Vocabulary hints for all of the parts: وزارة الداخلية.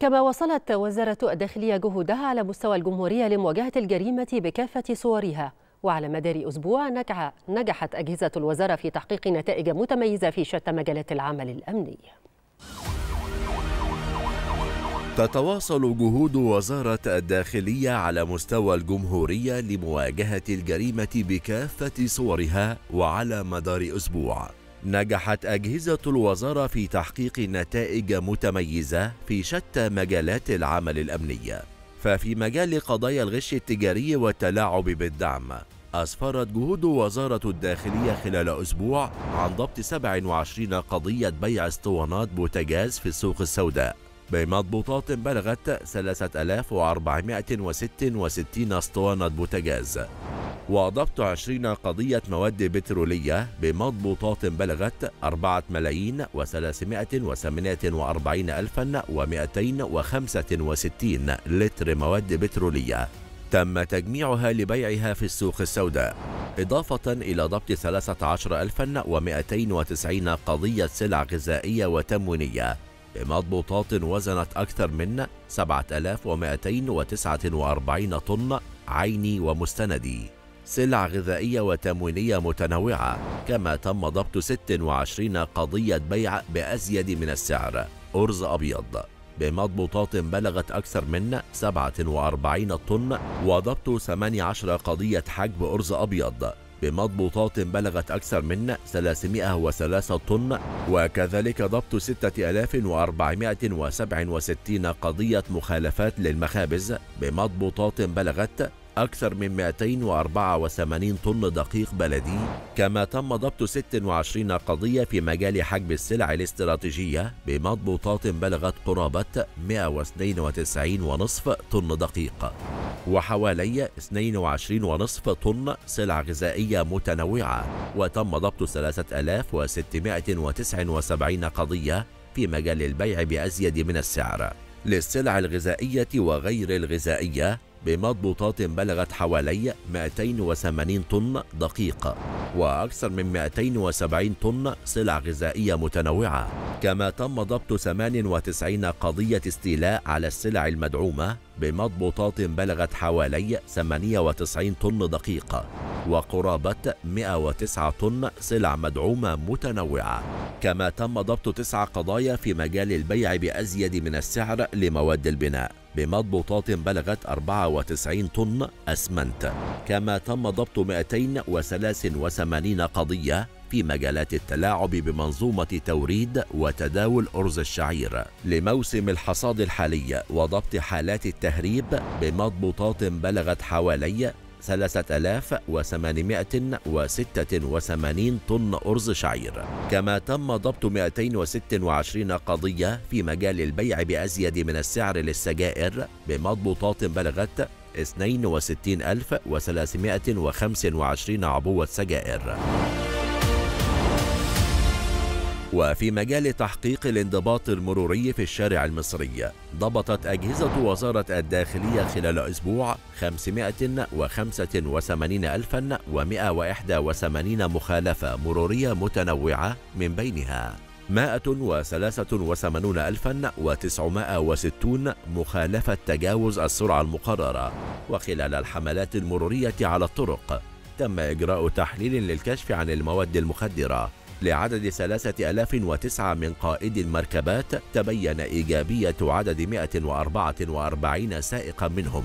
كما وصلت وزارة الداخلية جهودها على مستوى الجمهورية لمواجهة الجريمة بكافة صورها، وعلى مدار أسبوع نجحت أجهزة الوزارة في تحقيق نتائج متميزة في شتى مجالات العمل الأمني. تتواصل جهود وزارة الداخلية على مستوى الجمهورية لمواجهة الجريمة بكافة صورها، وعلى مدار أسبوع نجحت أجهزة الوزارة في تحقيق نتائج متميزة في شتى مجالات العمل الأمنية. ففي مجال قضايا الغش التجاري والتلاعب بالدعم، أسفرت جهود وزارة الداخلية خلال أسبوع عن ضبط 27 قضية بيع اسطوانات بوتاجاز في السوق السوداء بمضبوطات بلغت 3466 اسطوانة بوتاجاز، وضبط 20 قضية مواد بترولية بمضبوطات بلغت 4,348,265 لتر مواد بترولية تم تجميعها لبيعها في السوق السوداء، إضافة إلى ضبط 13,290 قضية سلع غذائية وتموينية بمضبوطات وزنت أكثر من 7,249 طن عيني ومستندي سلع غذائية وتموينية متنوعة. كما تم ضبط 26 قضية بيع بأزيد من السعر أرز أبيض بمضبوطات بلغت أكثر من 47 طن، وضبط 18 قضية حجب أرز أبيض بمضبوطات بلغت أكثر من 303 طن، وكذلك ضبط 6467 قضية مخالفات للمخابز بمضبوطات بلغت أكثر من 284 طن دقيق بلدي. كما تم ضبط 26 قضية في مجال حجب السلع الاستراتيجية بمضبوطات بلغت قرابة 192.5 طن دقيق، وحوالي 22.5 طن سلع غذائية متنوعة. وتم ضبط 3679 قضية في مجال البيع بأزيد من السعر للسلع الغذائية وغير الغذائية بمضبوطات بلغت حوالي 280 طن دقيق، وأكثر من 270 طن سلع غذائية متنوعة. كما تم ضبط 98 قضية استيلاء على السلع المدعومة بمضبوطات بلغت حوالي 98 طن دقيق، وقرابة 109 طن سلع مدعومة متنوعة. كما تم ضبط 9 قضايا في مجال البيع بأزيد من السعر لمواد البناء بمضبوطات بلغت 94 طن أسمنت. كما تم ضبط 283 قضية في مجالات التلاعب بمنظومة توريد وتداول أرز الشعير لموسم الحصاد الحالي، وضبط حالات التهريب بمضبوطات بلغت حوالي 3,886 طن أرز شعير. كما تم ضبط 226 قضية في مجال البيع بأزيد من السعر للسجائر بمضبوطات بلغت 62,325 عبوة سجائر. وفي مجال تحقيق الانضباط المروري في الشارع المصري، ضبطت أجهزة وزارة الداخلية خلال أسبوع 585,181 مخالفة مرورية متنوعة، من بينها 183,960 مخالفة تجاوز السرعة المقررة. وخلال الحملات المرورية على الطرق، تم إجراء تحليل للكشف عن المواد المخدرة لعدد 3009 من قائدي المركبات، تبين إيجابية عدد 144 سائقا منهم.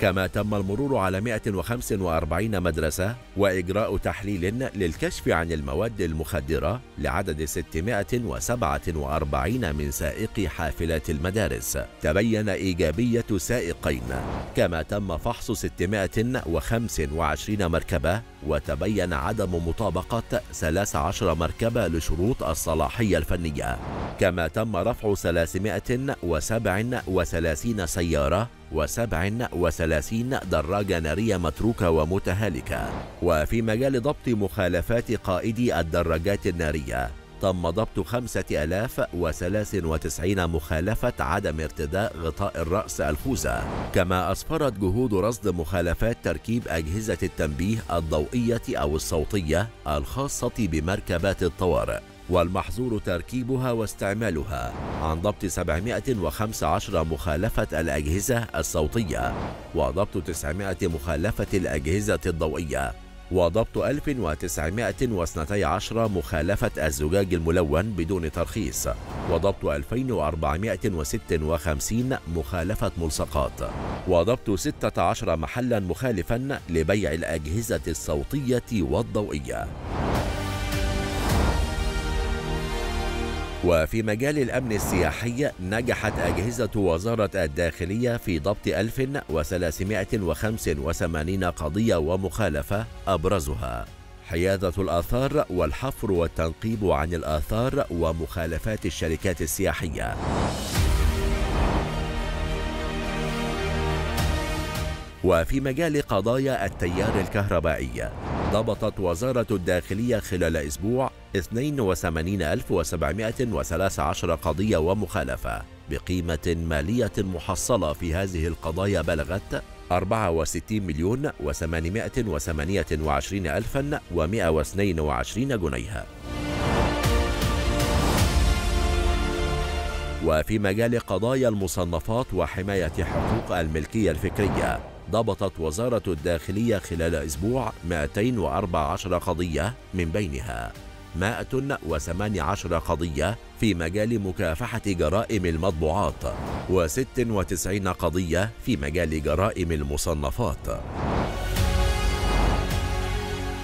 كما تم المرور على 145 مدرسة وإجراء تحليل للكشف عن المواد المخدرة لعدد 647 من سائقي حافلات المدارس، تبين إيجابية سائقين. كما تم فحص 625 مركبة، وتبين عدم مطابقة 13 مركبة لشروط الصلاحية الفنية. كما تم رفع 337 سيارة و37 دراجة نارية متروكة ومتهالكة. وفي مجال ضبط مخالفات قائدي الدراجات النارية، تم ضبط 5093 مخالفة عدم ارتداء غطاء الرأس الخوذة. كما أسفرت جهود رصد مخالفات تركيب أجهزة التنبيه الضوئية أو الصوتية الخاصة بمركبات الطوارئ والمحظور تركيبها واستعمالها، عن ضبط 715 مخالفة الأجهزة الصوتية، وضبط 900 مخالفة الأجهزة الضوئية، وضبط 1912 مخالفة الزجاج الملون بدون ترخيص، وضبط 2456 مخالفة ملصقات، وضبط 16 محلا مخالفا لبيع الأجهزة الصوتية والضوئية. وفي مجال الأمن السياحي نجحت أجهزة وزارة الداخلية في ضبط 1385 قضية ومخالفة، أبرزها حيادة الآثار والحفر والتنقيب عن الآثار ومخالفات الشركات السياحية. وفي مجال قضايا التيار الكهربائي ضبطت وزارة الداخلية خلال أسبوع 82713 قضية ومخالفة بقيمة مالية محصلة في هذه القضايا بلغت 64,828,122 جنيه. وفي مجال قضايا المصنفات وحماية حقوق الملكية الفكرية ضبطت وزارة الداخلية خلال أسبوع 214 قضية، من بينها 118 قضية في مجال مكافحة جرائم المطبوعات، و96 قضية في مجال جرائم المصنفات.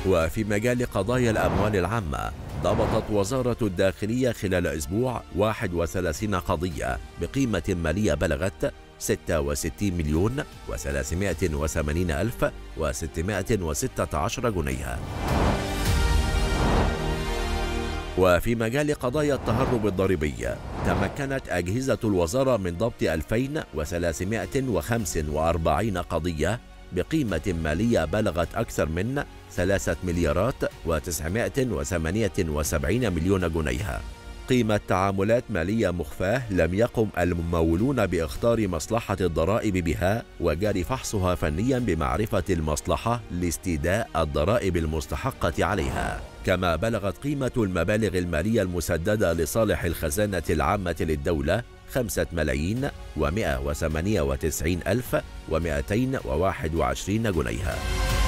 وفي مجال قضايا الأموال العامة ضبطت وزارة الداخلية خلال أسبوع 31 قضية بقيمة مالية بلغت 66,380,616 جنيه. وفي مجال قضايا التهرب الضريبي تمكنت أجهزة الوزارة من ضبط 2345 قضية بقيمة مالية بلغت أكثر من 3,978,000,000 جنيه. قيمة تعاملات مالية مخفاة لم يقم الممولون باختار مصلحة الضرائب بها وجاري فحصها فنيا بمعرفة المصلحة لاستيداء الضرائب المستحقة عليها، كما بلغت قيمة المبالغ المالية المسددة لصالح الخزانة العامة للدولة 5,198,221 جنيها.